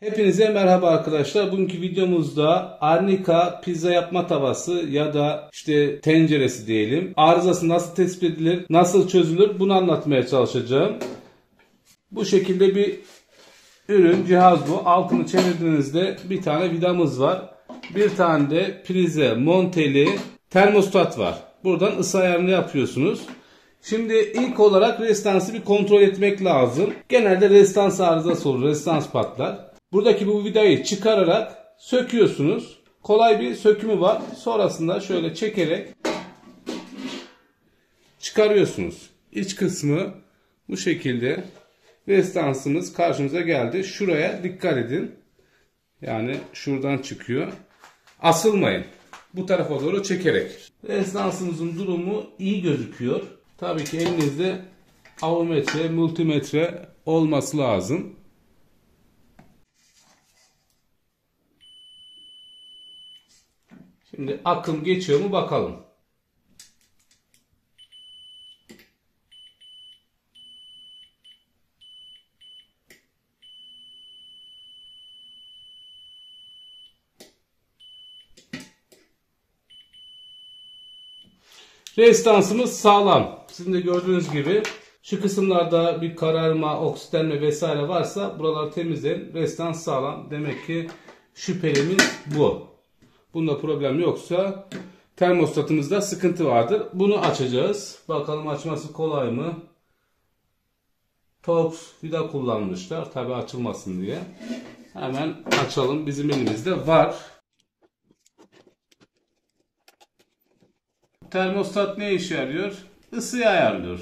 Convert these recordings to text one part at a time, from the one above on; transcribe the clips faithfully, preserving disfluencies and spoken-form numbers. Hepinize merhaba arkadaşlar. Bugünkü videomuzda Arnika pizza yapma tavası ya da işte tenceresi diyelim. Arızası nasıl tespit edilir, nasıl çözülür bunu anlatmaya çalışacağım. Bu şekilde bir ürün, cihaz bu. Altını çevirdiğinizde bir tane vidamız var. Bir tane de prize monteli termostat var. Buradan ısı ayarını yapıyorsunuz. Şimdi ilk olarak rezistansı bir kontrol etmek lazım. Genelde rezistans arızası olur, rezistans patlar. Buradaki bu vidayı çıkararak söküyorsunuz. Kolay bir sökümü var. Sonrasında şöyle çekerek çıkarıyorsunuz. İç kısmı bu şekilde. Rezistansımız karşımıza geldi. Şuraya dikkat edin. Yani şuradan çıkıyor. Asılmayın. Bu tarafa doğru çekerek. Rezistansımızın durumu iyi gözüküyor. Tabii ki elinizde avometre, multimetre olması lazım. Şimdi akım geçiyor mu bakalım. Rezistansımız sağlam. Sizin de gördüğünüz gibi şu kısımlarda bir kararma, oksitlenme vesaire varsa buraları temizleyin. Rezistans sağlam. Demek ki şüphelimiz bu. Bunda problem yoksa termostatımızda sıkıntı vardır. Bunu açacağız. Bakalım açması kolay mı? Torx vida kullanmışlar. Tabi açılmasın diye. Hemen açalım. Bizim elimizde var. Termostat ne işe yarıyor? Isıyı ayarlıyor.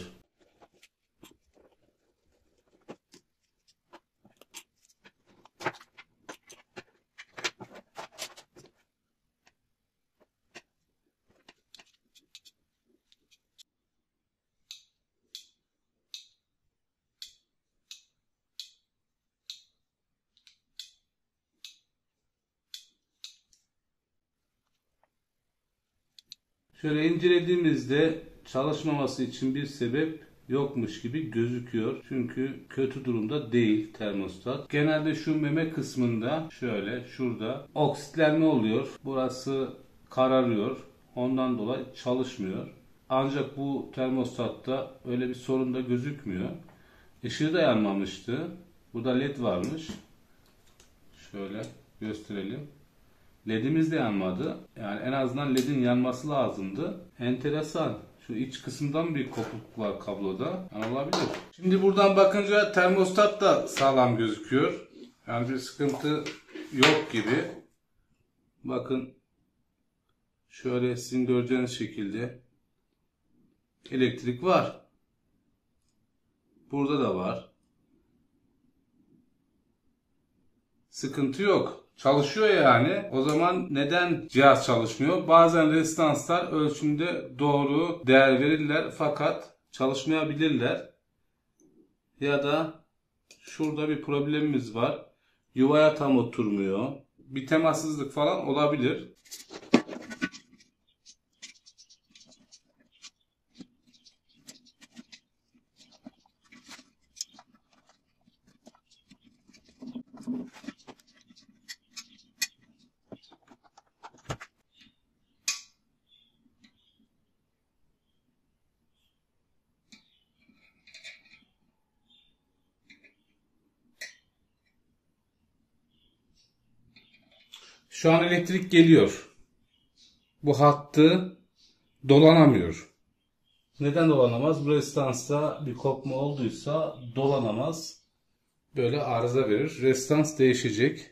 Şöyle incelediğimizde çalışmaması için bir sebep yokmuş gibi gözüküyor. Çünkü kötü durumda değil termostat. Genelde şu meme kısmında şöyle şurada oksitlenme oluyor. Burası kararıyor. Ondan dolayı çalışmıyor. Ancak bu termostatta öyle bir sorun da gözükmüyor. Işığı da yanmamıştı. Burada led varmış. Şöyle gösterelim. Ledimiz de yanmadı. Yani en azından ledin yanması lazımdı. Enteresan. Şu iç kısımdan bir kopukluk var kabloda. Yani olabilir. Şimdi buradan bakınca termostat da sağlam gözüküyor. Yani bir sıkıntı yok gibi. Bakın. Şöyle sizin göreceğiniz şekilde. Elektrik var. Burada da var. Sıkıntı yok. Çalışıyor yani. O zaman neden cihaz çalışmıyor? Bazen rezistanslar ölçümde doğru değer verirler fakat çalışmayabilirler. Ya da şurada bir problemimiz var. Yuvaya tam oturmuyor. Bir temassızlık falan olabilir. Şu an elektrik geliyor. Bu hattı dolanamıyor. Neden dolanamaz? Bu rezistansta bir kopma olduysa dolanamaz. Böyle arıza verir. Rezistans değişecek.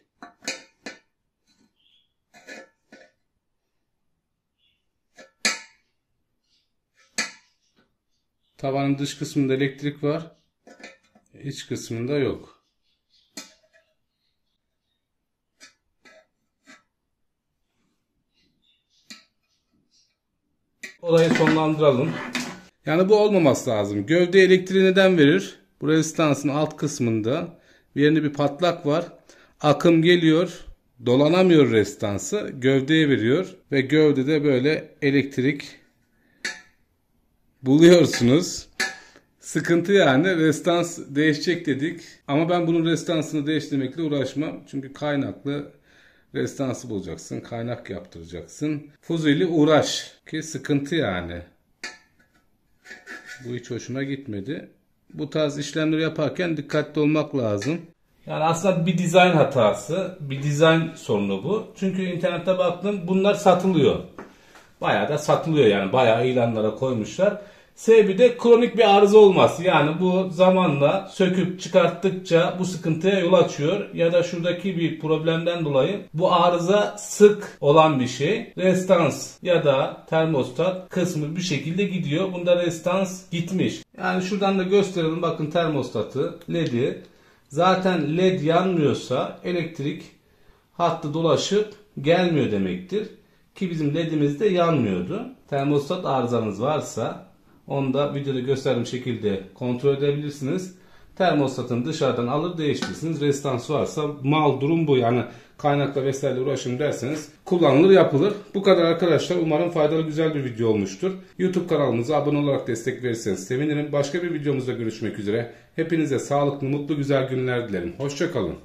Tavanın dış kısmında elektrik var. İç kısmında yok. Olayı sonlandıralım. Yani bu olmaması lazım. Gövde elektriği neden verir? Bu rezistansın alt kısmında bir yerinde bir patlak var. Akım geliyor. Dolanamıyor rezistansı. Gövdeye veriyor. Ve gövdede böyle elektrik buluyorsunuz. Sıkıntı yani. Restans değişecek dedik. Ama ben bunun restansını değiştirmekle uğraşmam. Çünkü kaynaklı restansı bulacaksın. Kaynak yaptıracaksın. Fuzuli uğraş. Ki sıkıntı yani. Bu hiç hoşuma gitmedi. Bu tarz işlemleri yaparken dikkatli olmak lazım. Yani aslında bir dizayn hatası, bir dizayn sorunu bu. Çünkü internette baktım bunlar satılıyor. Bayağı da satılıyor yani. Bayağı ilanlara koymuşlar. Sebebi de kronik bir arıza olması. Yani bu zamanla söküp çıkarttıkça bu sıkıntıya yol açıyor. Ya da şuradaki bir problemden dolayı bu arıza sık olan bir şey. Restans ya da termostat kısmı bir şekilde gidiyor. Bunda restans gitmiş. Yani şuradan da gösterelim. Bakın termostatı, L E D'i. Zaten L E D yanmıyorsa elektrik hattı dolaşıp gelmiyor demektir. Ki bizim L E D'imiz de yanmıyordu. Termostat arızanız varsa onu da videoda gösterdiğim şekilde kontrol edebilirsiniz. Termostatını dışarıdan alır değiştirirsiniz. Restans varsa mal durum bu. Yani kaynakla vesaire uğraşın derseniz kullanılır yapılır. Bu kadar arkadaşlar. Umarım faydalı güzel bir video olmuştur. YouTube kanalımıza abone olarak destek verirseniz sevinirim. Başka bir videomuzda görüşmek üzere. Hepinize sağlıklı, mutlu, güzel günler dilerim. Hoşça kalın.